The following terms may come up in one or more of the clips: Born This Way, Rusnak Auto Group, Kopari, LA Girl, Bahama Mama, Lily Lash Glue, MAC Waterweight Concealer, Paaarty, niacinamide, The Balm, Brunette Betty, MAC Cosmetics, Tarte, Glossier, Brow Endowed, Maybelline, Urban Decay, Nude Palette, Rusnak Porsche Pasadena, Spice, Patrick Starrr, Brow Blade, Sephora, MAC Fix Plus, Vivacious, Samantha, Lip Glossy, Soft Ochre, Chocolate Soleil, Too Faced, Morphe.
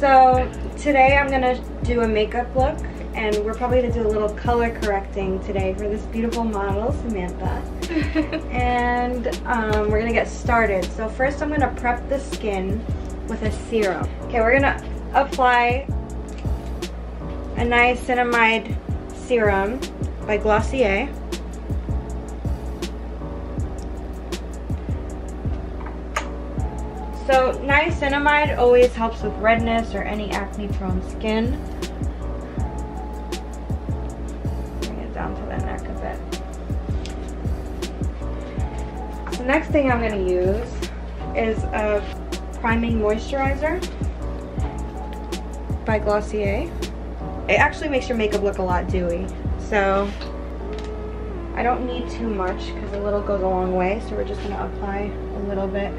So today I'm gonna do a makeup look, and we're probably gonna do a little color correcting today for this beautiful model, Samantha. And we're gonna get started. So first I'm gonna prep the skin with a serum. Okay, we're gonna apply a niacinamide serum by Glossier. So niacinamide always helps with redness or any acne prone skin. Bring it down to the neck a bit. The next thing I'm going to use is a priming moisturizer by Glossier. It actually makes your makeup look a lot dewy. So I don't need too much because a little goes a long way. So we're just going to apply a little bit.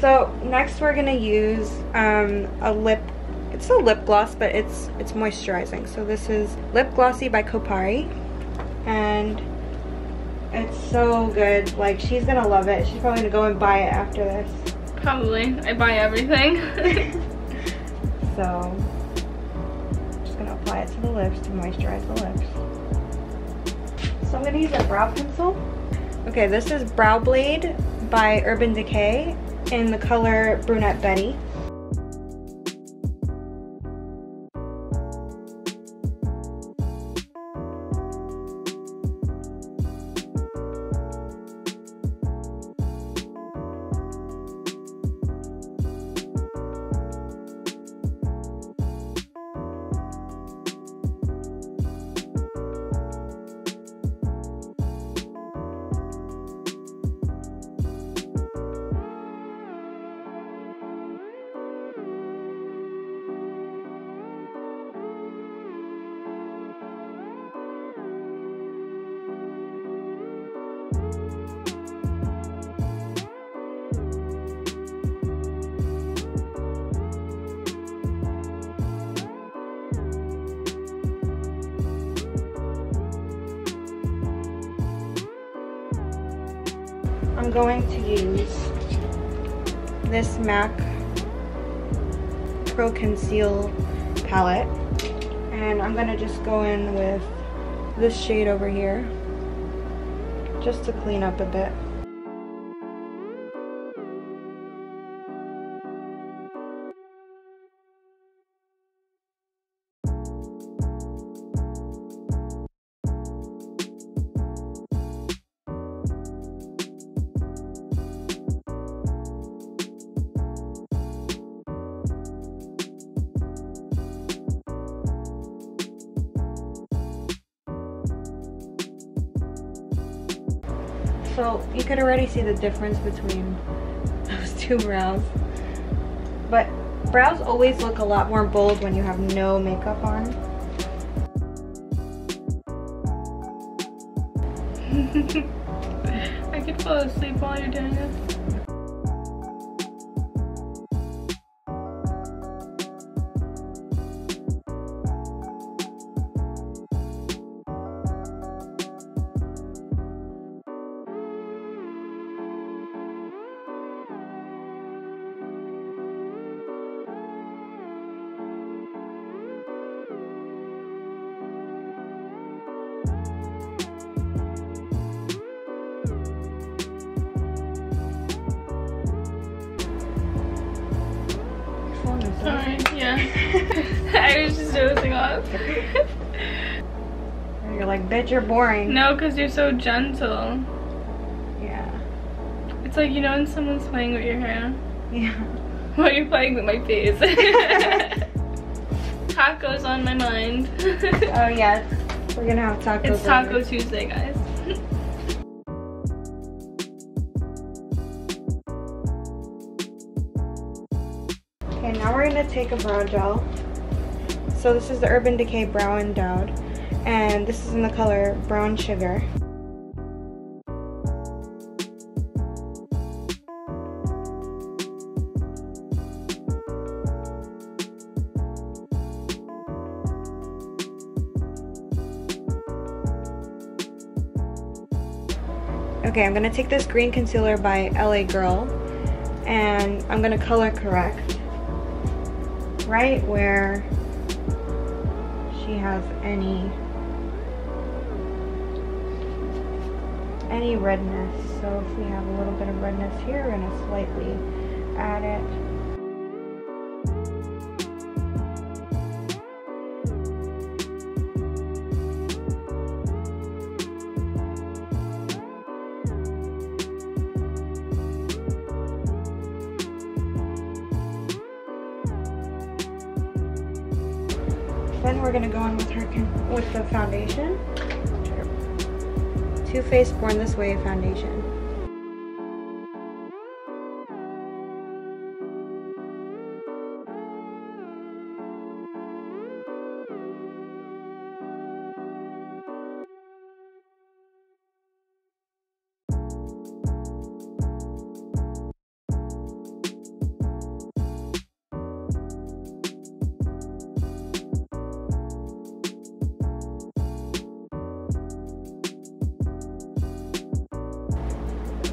So next we're gonna use it's a lip gloss, but it's moisturizing. So this is Lip Glossy by Kopari, and it's so good. Like, she's gonna love it. She's probably gonna go and buy it after this. Probably. I buy everything. So I'm just gonna apply it to the lips to moisturize the lips. So I'm gonna use a brow pencil. Okay, this is Brow Blade by Urban Decay in the color Brunette Betty. I'm going to use this MAC Pro Conceal palette, and I'm going to just go in with this shade over here just to clean up a bit. So you could already see the difference between those two brows. But brows always look a lot more bold when you have no makeup on. I could fall asleep while you're doing this. Sorry, yeah. I was just dozing off. You're like, bitch, you're boring. No, because you're so gentle. Yeah. It's like, you know when someone's playing with your hair? Yeah. Well, you're playing with my face. Tacos on my mind. Oh, yeah. We're going to have tacos. It's Taco Tuesday, guys. Okay, now we're going to take a brow gel. So this is the Urban Decay Brow Endowed, and this is in the color Brown Sugar. Okay, I'm gonna take this green concealer by LA Girl and I'm gonna color correct right where she has any redness. So if we have a little bit of redness here, we're gonna slightly add it. Then we're gonna go on with the foundation. Too Faced Born This Way foundation.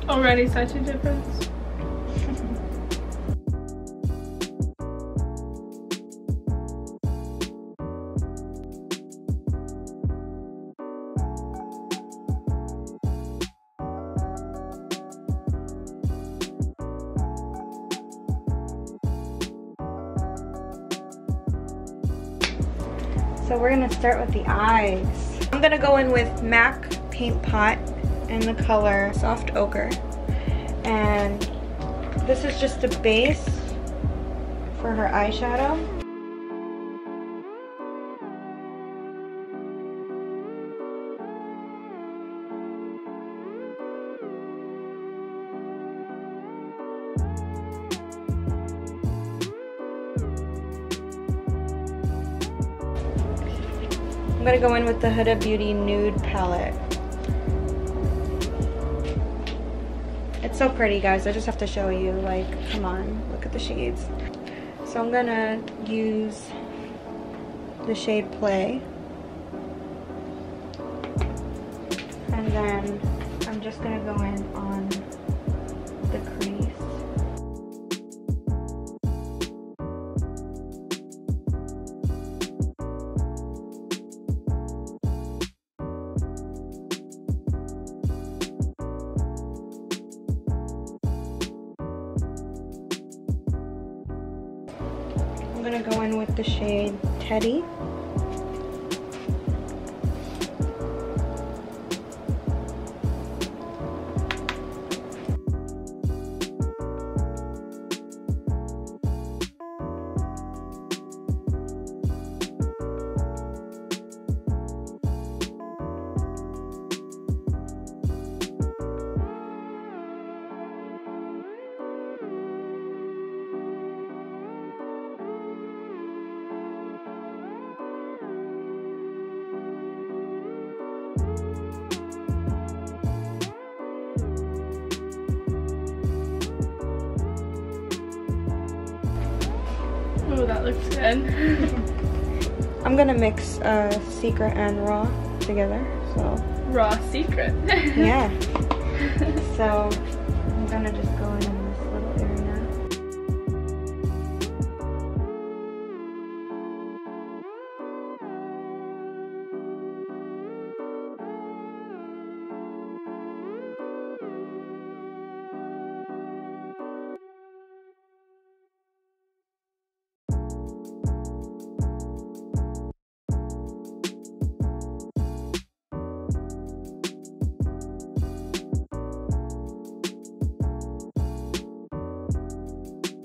Already such a difference. So we're going to start with the eyes. I'm going to go in with MAC Paint Pot in the color Soft Ochre, and this is just the base for her eyeshadow. I'm going to go in with the Huda Beauty Nude Palette. It's so pretty, guys. I just have to show you, like, come on, look at the shades. So I'm gonna use the shade Play, and then I'm just gonna go in on the shade Teddy. Oh, that looks good. I'm gonna mix Secret and Raw together. So Raw Secret. Yeah. So I'm gonna just go in.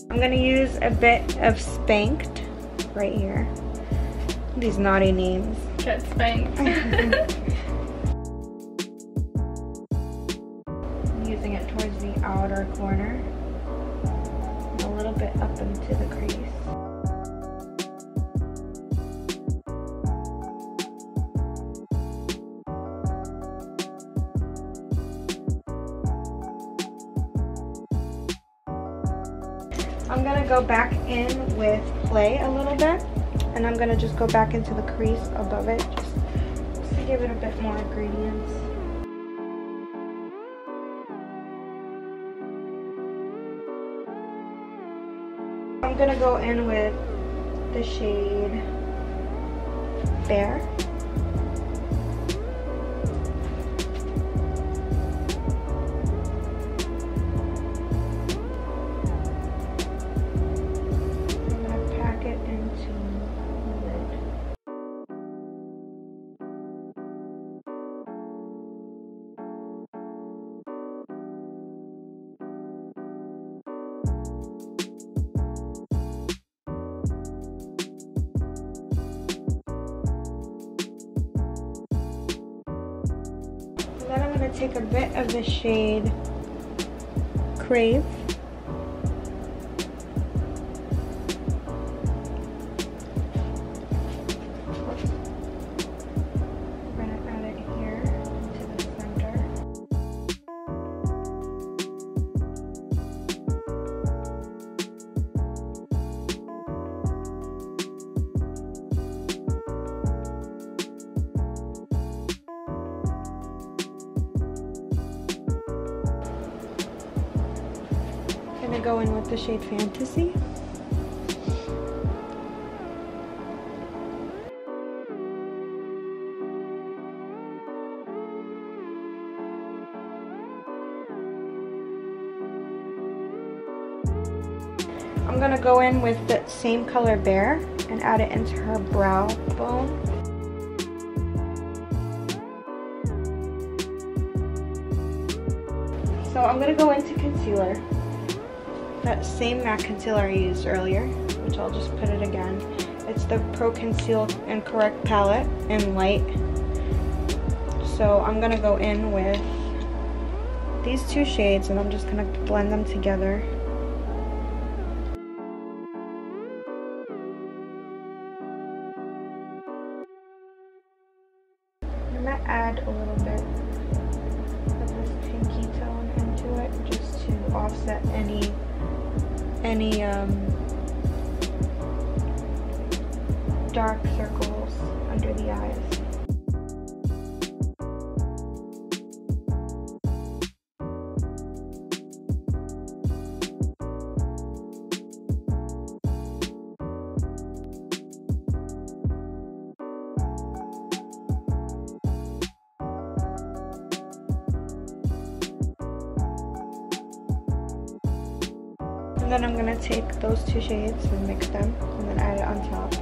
I'm gonna use a bit of Spanked right here. These naughty names. Get Spanked. I'm using it towards the outer corner, and a little bit up into the crease. I'm gonna go back in with Play a little bit, and I'm gonna just go back into the crease above it just to give it a bit more gradients. I'm gonna go in with the shade Bare. Take a bit of the shade Crave. We're gonna add it here to the center. Go in with the shade Fantasy. I'm gonna go in with the same color Bare and add it into her brow bone. So I'm gonna go into concealer. That same MAC concealer I used earlier, which I'll just put it again. It's the Pro Conceal and Correct palette in Light. So I'm gonna go in with these two shades and I'm just gonna blend them together. I'm gonna add a little bit of this pinky tone into it just to offset any dark circles under the eyes. And then I'm gonna take those two shades and mix them and then add it on top.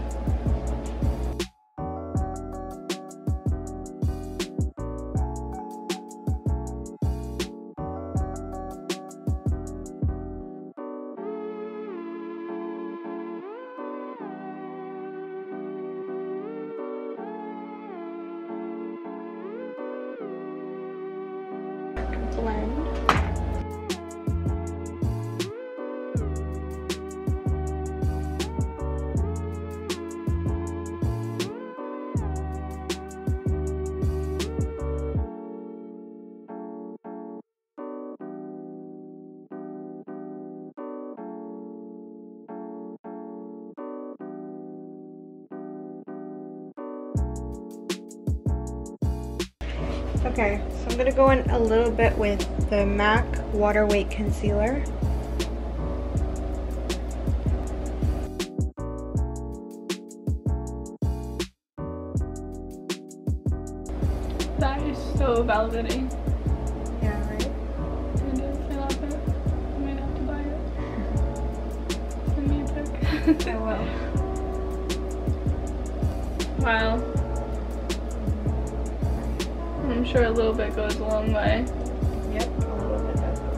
Okay, so I'm gonna go in a little bit with the MAC Waterweight Concealer. That is so validating. Yeah, right? I didn't feel that bad. I might have to buy it. Send me a pic. I will. Wow. I'm sure a little bit goes a long way. Yep, a little bit does go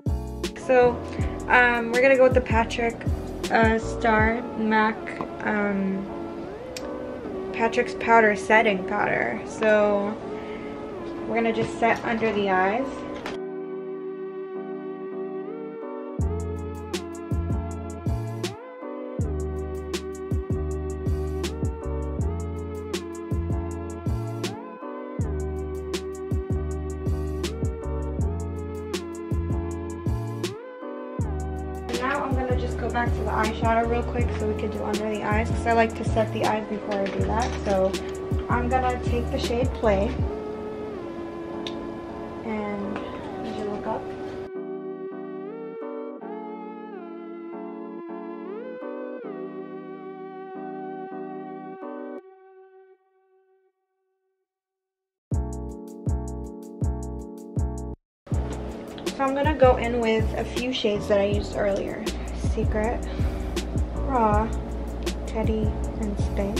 a long way. So, we're gonna go with the Patrick Star MAC Patrick's Powder Setting Powder. So, we're gonna just set under the eyes. Back to the eyeshadow real quick so we can do under the eyes because I like to set the eyes before I do that. So I'm gonna take the shade Play and as you look up. So I'm gonna go in with a few shades that I used earlier. Secret, Raw, Teddy, and Stink.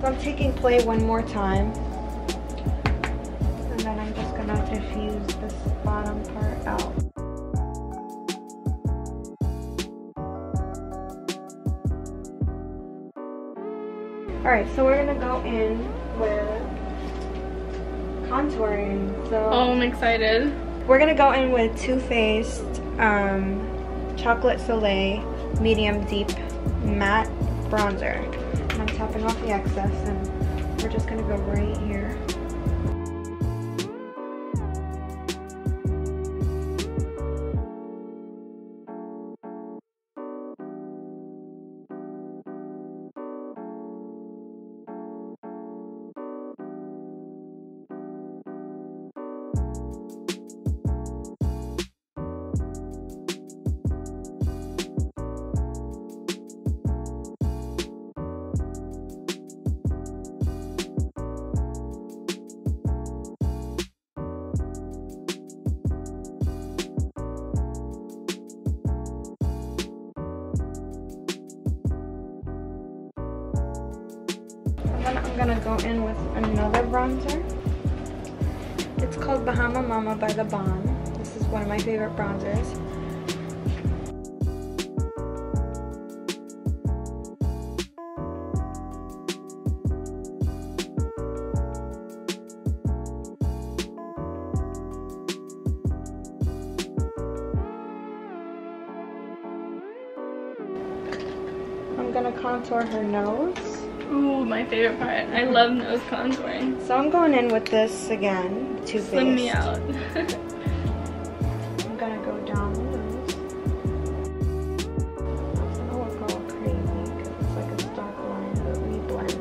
So I'm taking play one more time, and then I'm just going to diffuse this bottom part out. Alright, so we're going to go in with contouring. So oh, I'm excited. We're going to go in with Too Faced Chocolate Soleil Medium Deep Matte Bronzer. I'm tapping off the excess, and we're just going to go right here. I'm gonna go in with another bronzer. It's called Bahama Mama by The Balm. This is one of my favorite bronzers. I'm gonna contour her nose. Ooh, my favorite part. I love nose contouring. So I'm going in with this again, Too Faced. Slim me out. I'm gonna go down the nose. I won't go crazy because it's like a stark line, but we blend.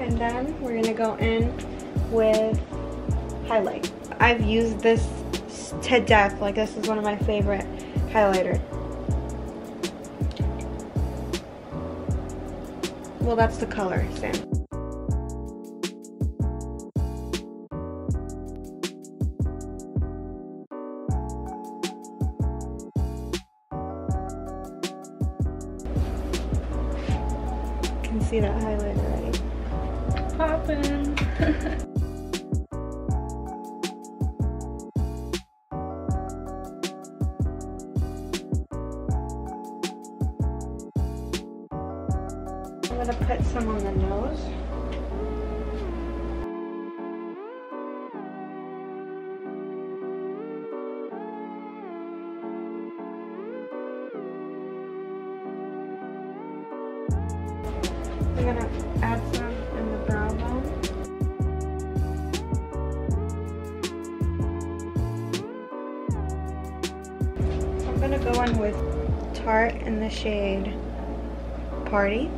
And then we're going to go in with highlight. I've used this to death. Like, this is one of my favorite highlighters. Well, that's the color, Sam. You can see that highlighter already. Poppin'. I'm gonna put some on the nose. I'm gonna add some in the brow bone. So I'm gonna go in with Tarte in the shade Paaarty.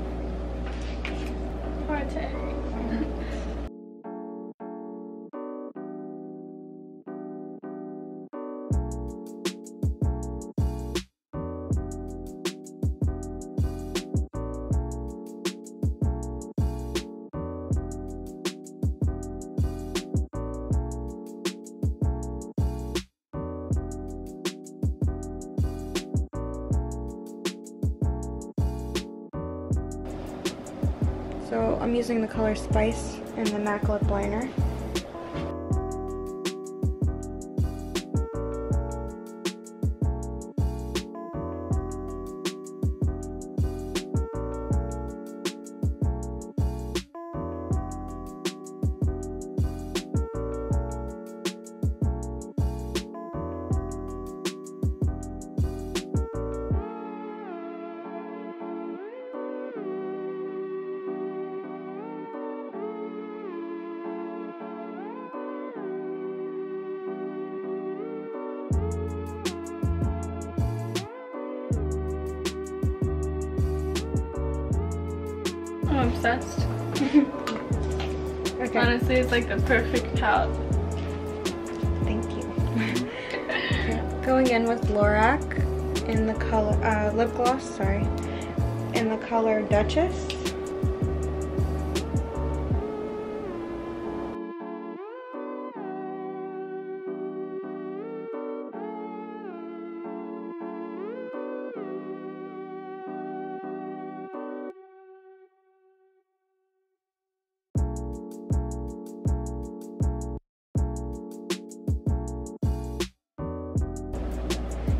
So I'm using the color Spice and the MAC lip liner. I'm obsessed. Okay. Honestly, it's like the perfect palette. Thank you. Okay. Going in with Lorac in the color lip gloss, sorry, in the color Duchess.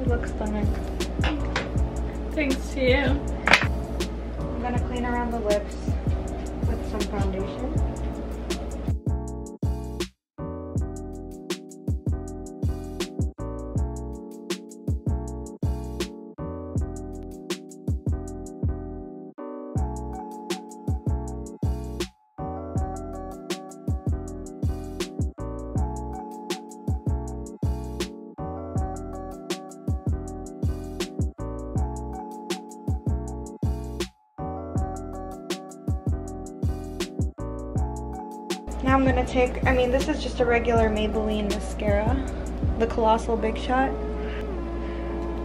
Looks stunning. Thanks to you. I'm gonna clean around the lips with some foundation. Now I'm gonna take, this is just a regular Maybelline mascara, The Colossal Big Shot,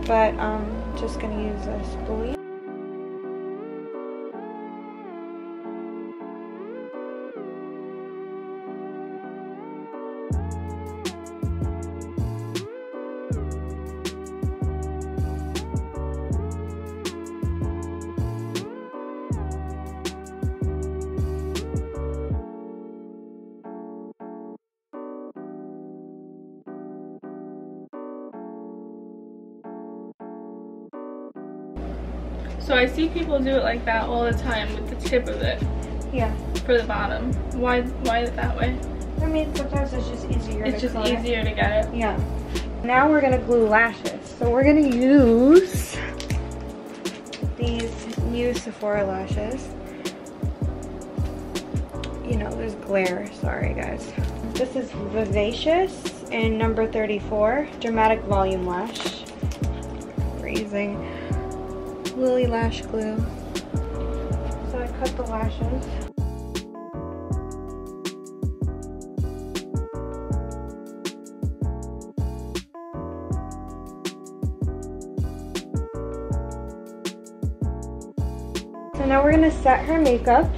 but I'm just gonna use a spoolie. So I see people do it like that all the time with the tip of it. Yeah. For the bottom. Why is it that way? Sometimes it's just easier to get it. It's just easier to get it. Yeah. Now we're gonna glue lashes. So we're gonna use these new Sephora lashes. You know, there's glare. Sorry guys. This is Vivacious in number 34, Dramatic Volume Lash. We're using Lily Lash Glue. So I cut the lashes. So now we're gonna set her makeup.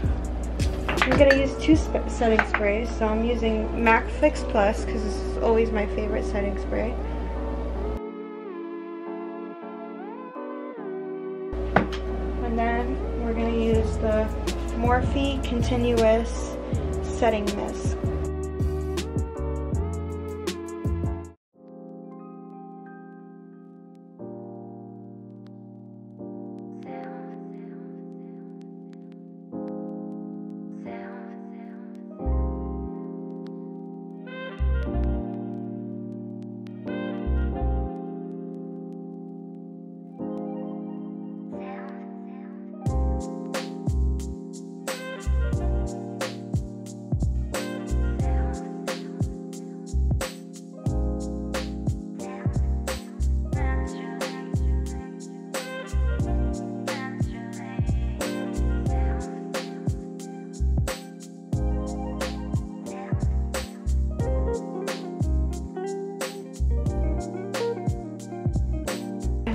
I'm gonna use two setting sprays. So I'm using MAC Fix Plus because this is always my favorite setting spray. And then we're going to use the Morphe Continuous Setting Mist.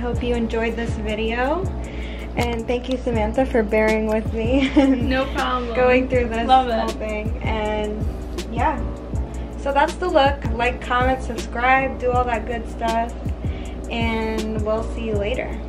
Hope you enjoyed this video, and thank you Samantha for bearing with me. No problem. Going through this whole thing, and yeah, so that's the look. Like, comment, subscribe, do all that good stuff, and we'll see you later.